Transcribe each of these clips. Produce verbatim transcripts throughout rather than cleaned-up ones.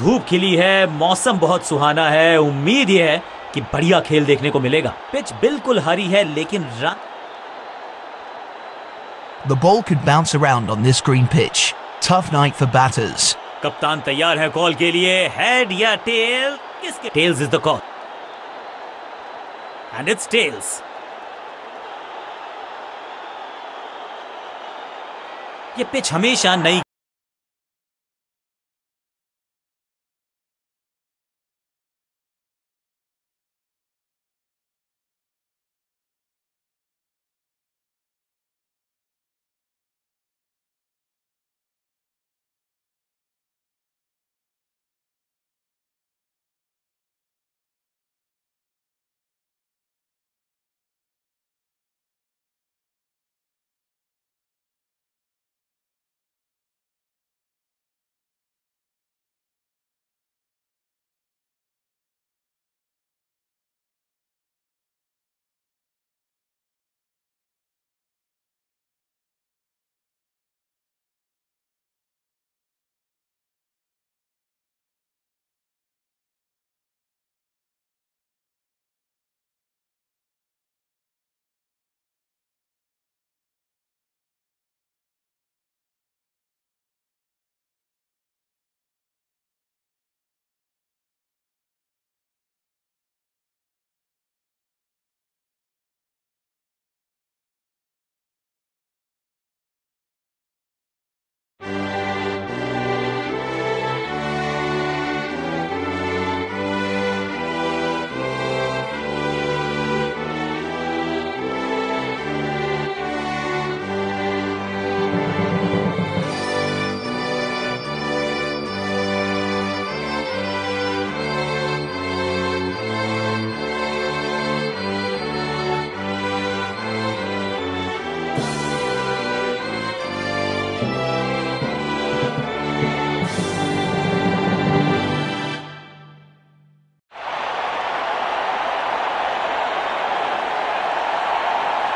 धूप खिली है, मौसम बहुत सुहाना है। उम्मीद ये है कि बढ़िया खेल देखने को मिलेगा। पिच बिल्कुल हरी है लेकिन run The ball could bounce around on this green pitch. Tough night for batters. कप्तान तैयार है कॉल के लिए। हेड या टेल? किसके? Tails is the call and it's tails. ये पिच हमेशा नई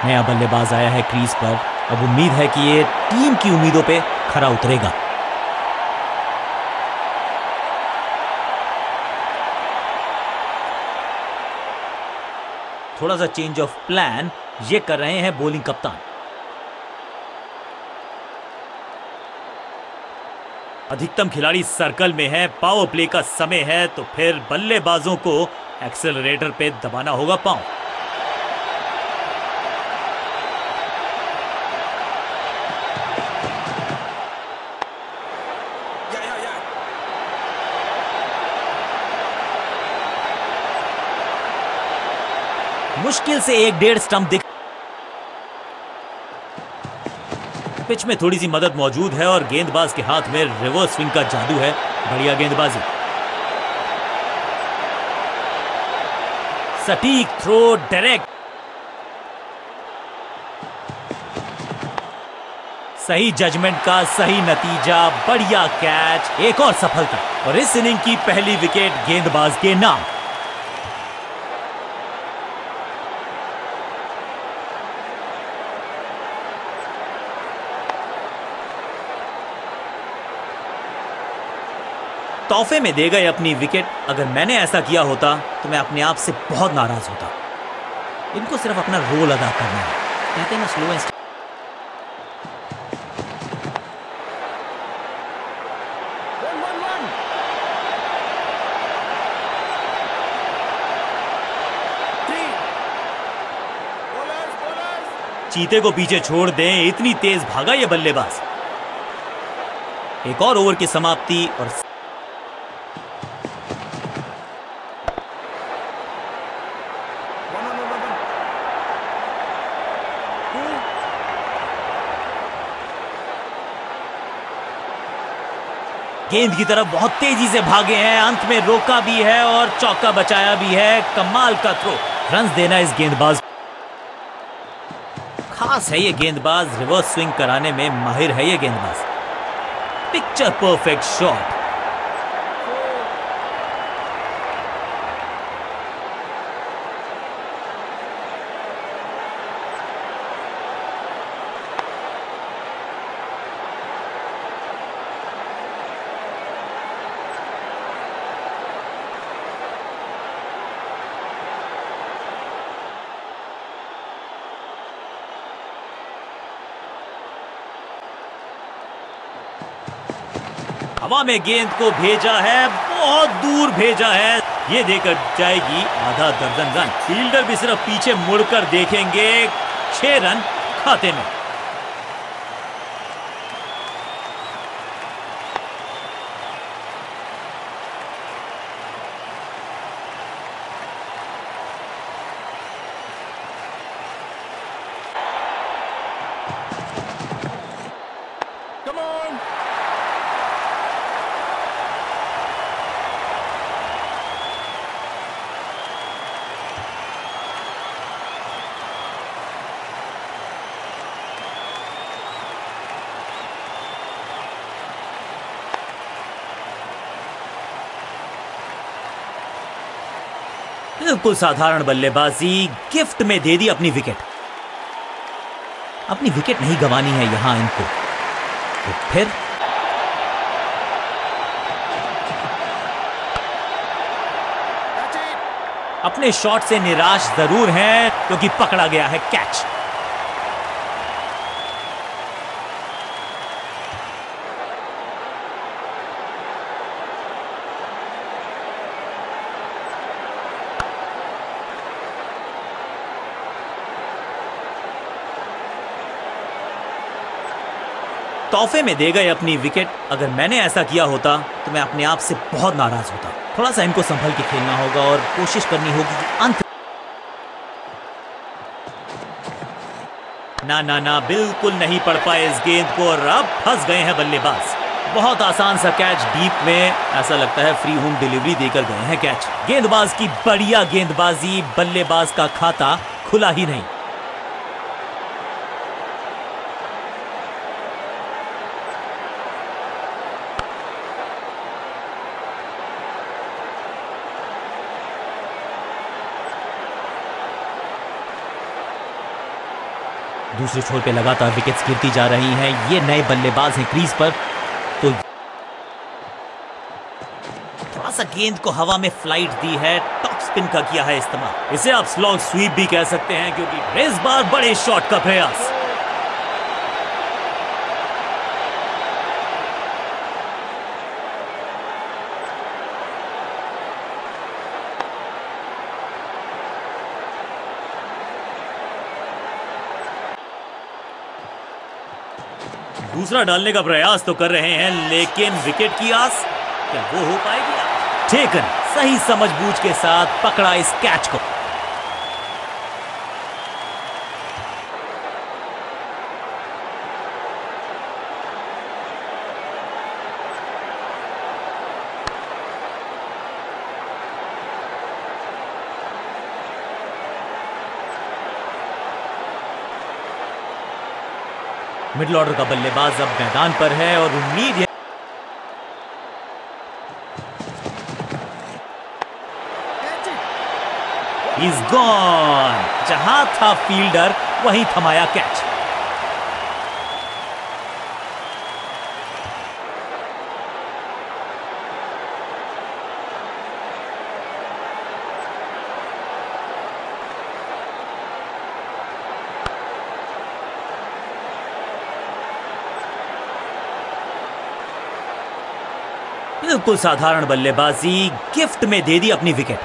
नया बल्लेबाज आया है क्रीज पर। अब उम्मीद है कि ये टीम की उम्मीदों पे खरा उतरेगा। थोड़ा सा चेंज ऑफ प्लान ये कर रहे हैं बॉलिंग कप्तान। अधिकतम खिलाड़ी सर्कल में है, पावर प्ले का समय है, तो फिर बल्लेबाजों को एक्सेलरेटर पे दबाना होगा पांव। मुश्किल से एक डेढ़ स्टंप दिख। पिच में थोड़ी सी मदद मौजूद है और गेंदबाज के हाथ में रिवर्स स्विंग का जादू है। बढ़िया गेंदबाजी, सटीक थ्रो, डायरेक्ट सही जजमेंट का सही नतीजा। बढ़िया कैच, एक और सफलता और इस इनिंग की पहली विकेट गेंदबाज के नाम। तोहफे में दे गए अपनी विकेट। अगर मैंने ऐसा किया होता तो मैं अपने आप से बहुत नाराज होता। इनको सिर्फ अपना रोल अदा करना है, कहते हैं ना स्लो एंड स्टेडी। चीते को पीछे छोड़ दें, इतनी तेज भागा ये बल्लेबाज। एक और ओवर की समाप्ति और गेंद की तरफ बहुत तेजी से भागे हैं, अंत में रोका भी है और चौका बचाया भी है। कमाल का थ्रो, रन देना इस गेंदबाज खास है। ये गेंदबाज रिवर्स स्विंग कराने में माहिर है। ये गेंदबाज पिक्चर परफेक्ट शॉट। हवा में गेंद को भेजा है, बहुत दूर भेजा है, ये देकर जाएगी आधा दर्जन रन। फील्डर भी सिर्फ पीछे मुड़कर देखेंगे, छह रन खाते में। बिल्कुल साधारण बल्लेबाजी, गिफ्ट में दे दी अपनी विकेट। अपनी विकेट नहीं गंवानी है यहां इनको। तो फिर अपने शॉट से निराश जरूर हैं क्योंकि पकड़ा गया है कैच। तोहफे में दे गए अपनी विकेट। अगर मैंने ऐसा किया होता तो मैं अपने आप से बहुत नाराज होता। थोड़ा सा इनको संभल के खेलना होगा और कोशिश करनी होगी कि अंत ना ना ना बिल्कुल नहीं पड़ पाए इस गेंद को और अब फंस गए हैं बल्लेबाज। बहुत आसान सा कैच डीप में, ऐसा लगता है फ्री होम डिलीवरी देकर गए हैं कैच। गेंदबाज की बढ़िया गेंदबाजी, बल्लेबाज का खाता खुला ही नहीं। दूसरे छोर पे लगातार विकेट्स गिरती जा रही हैं। ये नए बल्लेबाज हैं क्रीज पर, तो थोड़ा सा गेंद को हवा में फ्लाइट दी है, टॉप स्पिन का किया है इस्तेमाल। इसे आप स्लॉग स्वीप भी कह सकते हैं क्योंकि इस बार बड़े शॉट का प्रयास। दूसरा डालने का प्रयास तो कर रहे हैं लेकिन विकेट की आस, क्या वो हो पाएगी? ठीक है, सही समझबूझ के साथ पकड़ा इस कैच को। मिडल ऑर्डर का बल्लेबाज अब मैदान पर है और उम्मीद है इज गॉन। जहां था फील्डर वहीं थमाया कैच। बिल्कुल साधारण बल्लेबाजी, गिफ्ट में दे दी अपनी विकेट।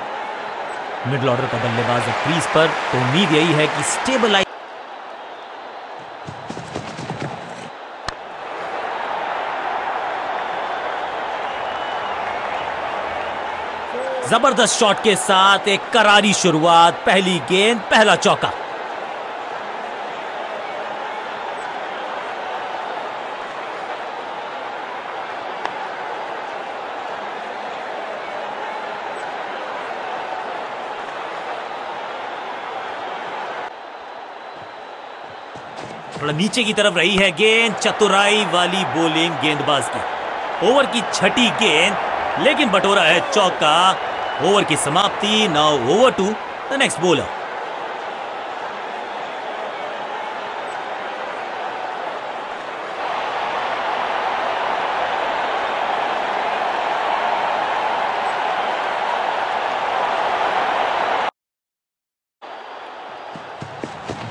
मिडल ऑर्डर का बल्लेबाज है क्रीज पर, तो उम्मीद यही है कि स्टेबलाइज जबरदस्त शॉट के साथ एक करारी शुरुआत। पहली गेंद पहला चौका। थोड़ा नीचे की तरफ रही है गेंद, चतुराई वाली बॉलिंग गेंदबाज की। ओवर की छठी गेंद लेकिन बटोरा है चौका। ओवर की समाप्ति। Now over to the next bowler.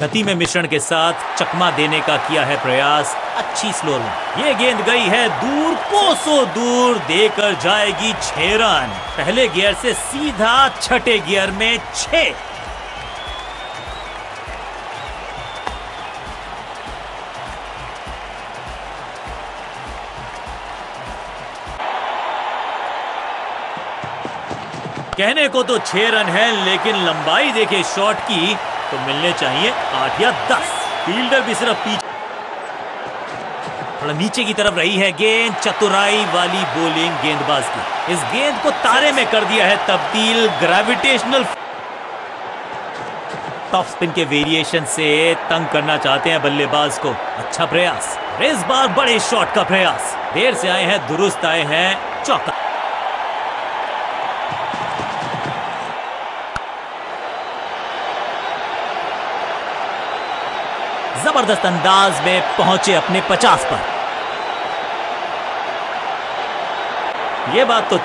गति में मिश्रण के साथ चकमा देने का किया है प्रयास। अच्छी स्लो में ये गेंद गई है दूर, कोसों दूर, देकर जाएगी छह रन। पहले गियर से सीधा छठे गियर में छह। कहने को तो छह रन है, लेकिन लंबाई देखे शॉट की तो मिलने चाहिए आठ या दस। फील्डर भी सिर्फ पीछे, थोड़ा नीचे की तरफ रही है गेंद। चतुराई वाली बॉलिंग गेंदबाज की, इस गेंद को तारे में कर दिया है तब्दील। ग्रेविटेशनल टॉप स्पिन के वेरिएशन से तंग करना चाहते हैं बल्लेबाज को। अच्छा प्रयास, इस बार बड़े शॉट का प्रयास। देर से आए हैं, दुरुस्त आए हैं। चौका, जबरदस्त अंदाज में पहुंचे अपने पचास पर। यह बात तो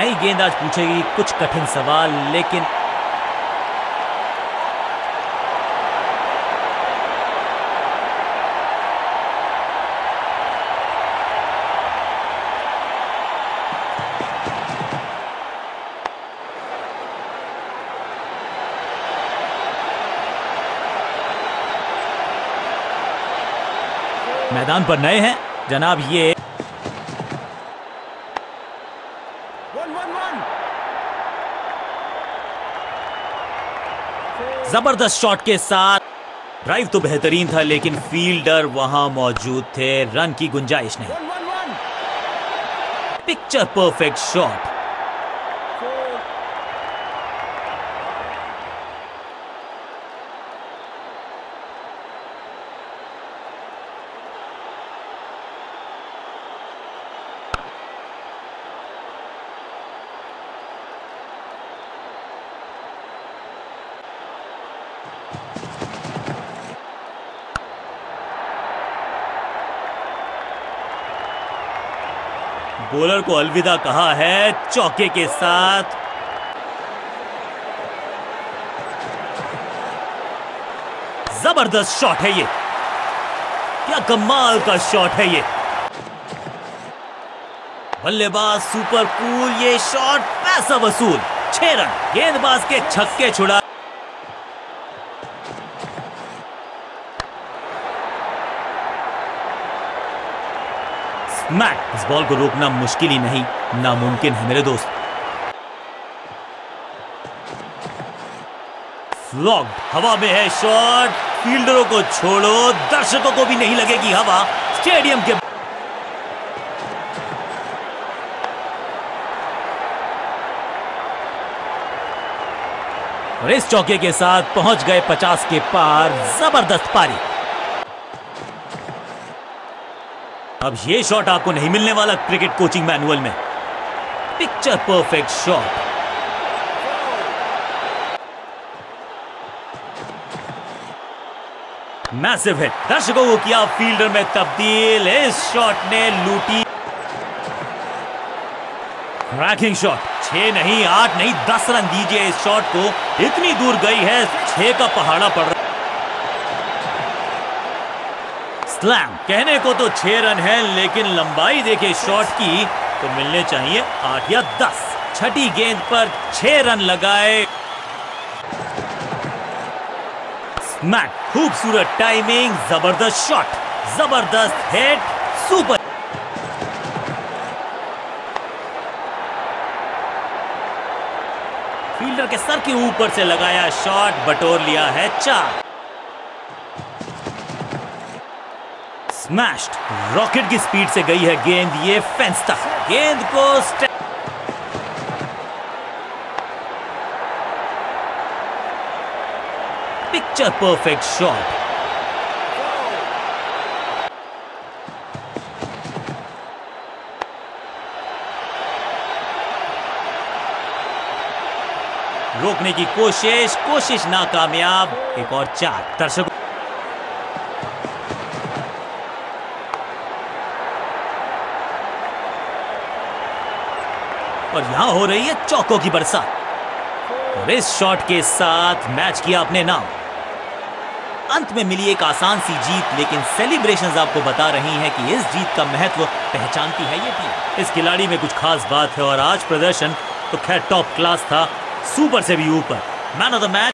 नई गेंद आज पूछेगी कुछ कठिन सवाल, लेकिन मैदान पर नए हैं जनाब। ये वन, वन, वन। जबरदस्त शॉट के साथ ड्राइव तो बेहतरीन था, लेकिन फील्डर वहां मौजूद थे, रन की गुंजाइश नहीं। One, one, one. Picture perfect shot. Bowler को अलविदा कहा है चौके के साथ। जबरदस्त शॉट है ये, क्या कमाल का शॉट है ये। बल्लेबाज सुपर कूल, ये शॉट पैसा वसूल। छह रन, गेंदबाज के छक्के छुड़ा। मैच, इस बॉल को रोकना मुश्किल ही नहीं नामुमकिन है मेरे दोस्त। लॉग हवा में है शॉट। फील्डरों को छोड़ो, दर्शकों को भी नहीं लगेगी हवा। स्टेडियम के और इस चौके के साथ पहुंच गए पचास के पार। जबरदस्त पारी। अब ये शॉट आपको नहीं मिलने वाला क्रिकेट कोचिंग मैनुअल में। Picture perfect shot. Massive hit, दर्शकों को किया फील्डर में तब्दील। इस शॉट ने लूटी। रैकिंग शॉट, छह नहीं, आठ नहीं, दस रन दीजिए इस शॉट को। इतनी दूर गई है, छह का पहाड़ा पड़ रहा है। कहने को तो छह रन है, लेकिन लंबाई देखे शॉट की तो मिलने चाहिए आठ या दस। छठी गेंद पर छह रन लगाए। स्मैक, खूबसूरत टाइमिंग, जबरदस्त शॉट, जबरदस्त हिट, सुपर। फील्डर के सर के ऊपर से लगाया शॉट, बटोर लिया है चार। स्मैश्ड, रॉकेट की स्पीड से गई है गेंद, ये फेंस तक। गेंद को पिक्चर परफेक्ट शॉट। रोकने की कोशिश, कोशिश नाकामयाब। एक और चार। दर्शक और यहां हो रही है चौकों की बरसात। और इस शॉट के साथ मैच किया अपने नाम। अंत में मिली एक आसान सी जीत, लेकिन सेलिब्रेशंस आपको बता रही हैं कि इस जीत का महत्व पहचानती है ये टीम। इस खिलाड़ी में कुछ खास बात है और आज प्रदर्शन तो खैर टॉप क्लास था, सुपर से भी ऊपर। Man of the match.